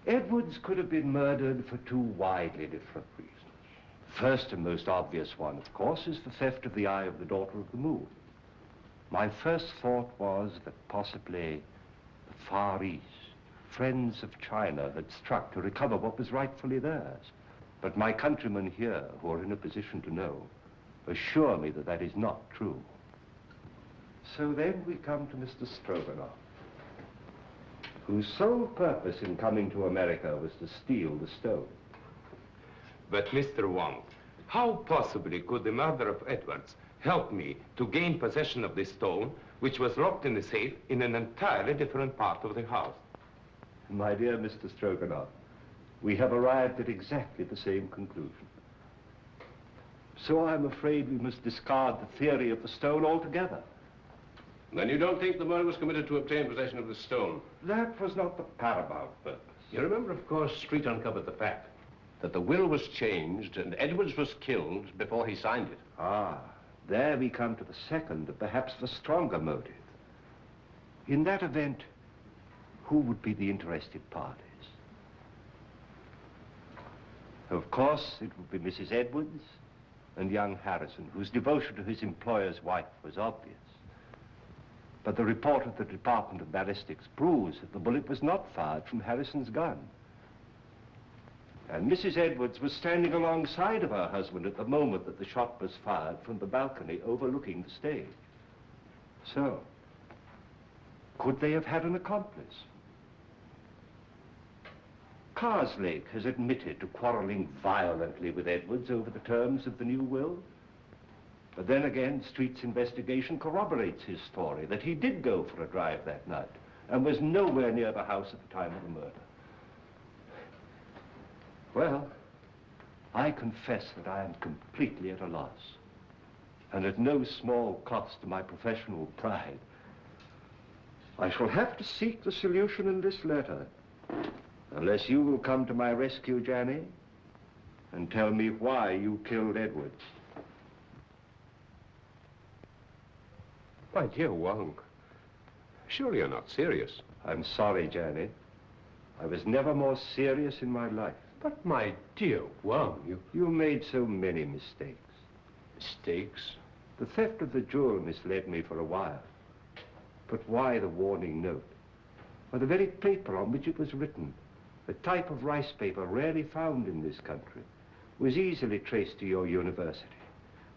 Edwards could have been murdered for 2 widely different reasons. The first and most obvious one, of course, is the theft of the Eye of the Daughter of the Moon. My first thought was that possibly the Far East, friends of China, had struck to recover what was rightfully theirs. But my countrymen here, who are in a position to know, assure me that that is not true. So then we come to Mr. Strogonoff, whose sole purpose in coming to America was to steal the stone. But Mr. Wong, how possibly could the murder of Edwards help me to gain possession of this stone, which was locked in the safe in an entirely different part of the house? My dear Mr. Strogonoff, we have arrived at exactly the same conclusion. So I'm afraid we must discard the theory of the stone altogether. Then you don't think the murder was committed to obtain possession of the stone? That was not the paramount purpose. You remember, of course, Street uncovered the fact that the will was changed and Edwards was killed before he signed it. Ah, there we come to the second and perhaps the stronger motive. In that event, who would be the interested party? Of course, it would be Mrs. Edwards and young Harrison, whose devotion to his employer's wife was obvious. But the report of the Department of Ballistics proves that the bullet was not fired from Harrison's gun. And Mrs. Edwards was standing alongside of her husband at the moment that the shot was fired from the balcony overlooking the stage. So, could they have had an accomplice? Carslake has admitted to quarreling violently with Edwards over the terms of the new will. But then again, Street's investigation corroborates his story that he did go for a drive that night and was nowhere near the house at the time of the murder. Well, I confess that I am completely at a loss, and at no small cost to my professional pride. I shall have to seek the solution in this letter, unless you will come to my rescue, Janney, and tell me why you killed Edwards. My dear Wong, surely you're not serious. I'm sorry, Janney. I was never more serious in my life. But my dear Wong, you made so many mistakes. Mistakes? The theft of the jewel misled me for a while. But why the warning note? Well, the very paper on which it was written, a type of rice paper rarely found in this country, was easily traced to your university,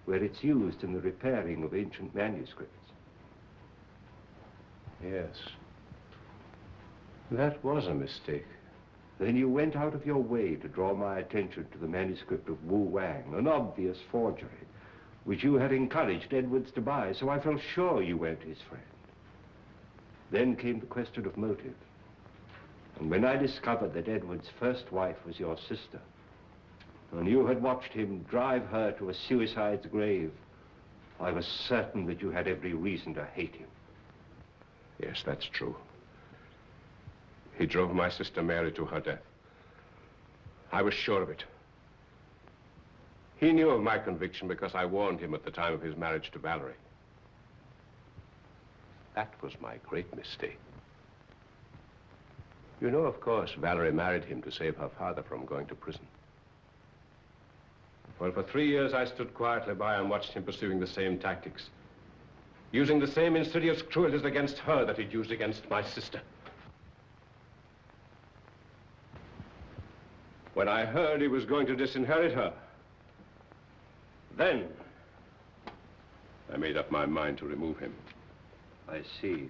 where it's used in the repairing of ancient manuscripts. Yes, that was a mistake. Then you went out of your way to draw my attention to the manuscript of Wu Wang, an obvious forgery, which you had encouraged Edwards to buy, so I felt sure you weren't his friend. Then came the question of motive. And when I discovered that Edward's first wife was your sister, and you had watched him drive her to a suicide's grave, I was certain that you had every reason to hate him. Yes, that's true. He drove my sister Mary to her death. I was sure of it. He knew of my conviction because I warned him at the time of his marriage to Valerie. That was my great mistake. You know, of course, Valerie married him to save her father from going to prison. Well, for 3 years, I stood quietly by and watched him pursuing the same tactics, using the same insidious cruelties against her that he'd used against my sister. When I heard he was going to disinherit her, then I made up my mind to remove him. I see.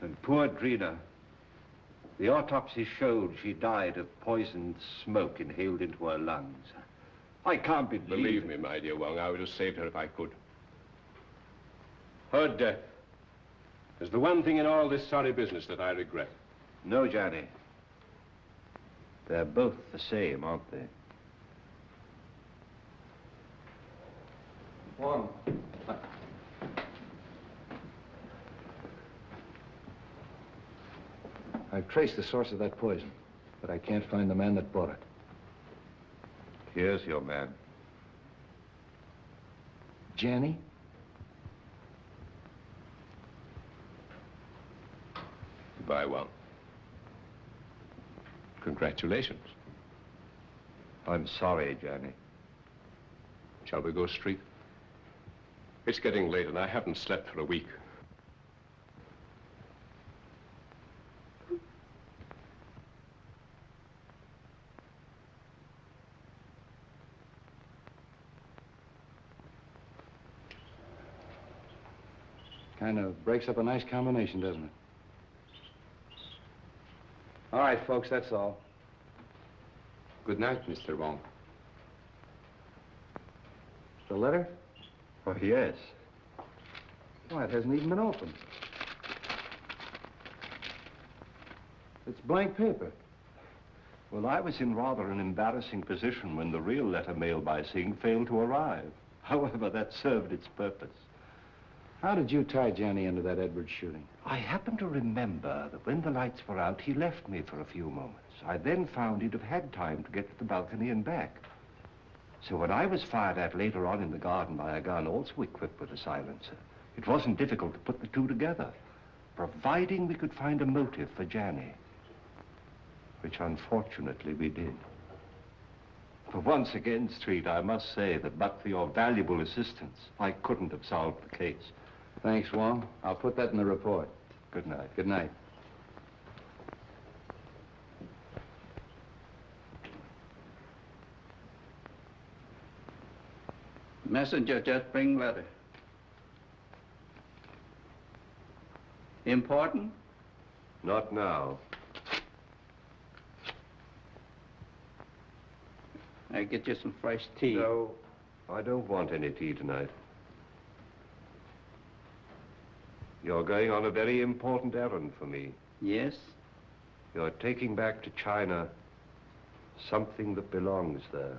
And poor Drina, the autopsy showed she died of poisoned smoke inhaled into her lungs. I can't believe it. Believe me, my dear Wong, I would have saved her if I could. Her death is the one thing in all this sorry business that I regret. No, Janney. They're both the same, aren't they? Wong. I've traced the source of that poison, but I can't find the man that bought it. Here's your man. Janney? Goodbye, Wong. Congratulations. I'm sorry, Janney. Shall we go street? It's getting late and I haven't slept for a week. Kind of breaks up a nice combination, doesn't it? All right, folks, that's all. Good night, Mr. Wong. The letter? Oh, yes. Why, it hasn't even been opened. It's blank paper. Well, I was in rather an embarrassing position when the real letter mailed by Singh failed to arrive. However, that served its purpose. How did you tie Janney into that Edwards shooting? I happen to remember that when the lights were out, he left me for a few moments. I then found he'd have had time to get to the balcony and back. So when I was fired at later on in the garden by a gun, also equipped with a silencer, it wasn't difficult to put the two together, providing we could find a motive for Janney, which unfortunately we did. But once again, Street, I must say that but for your valuable assistance, I couldn't have solved the case. Thanks, Wong. I'll put that in the report. Good night. Good night. Messenger, just bring letter. Important? Not now. I'll get you some fresh tea. No, I don't want any tea tonight. You're going on a very important errand for me. Yes? You're taking back to China something that belongs there.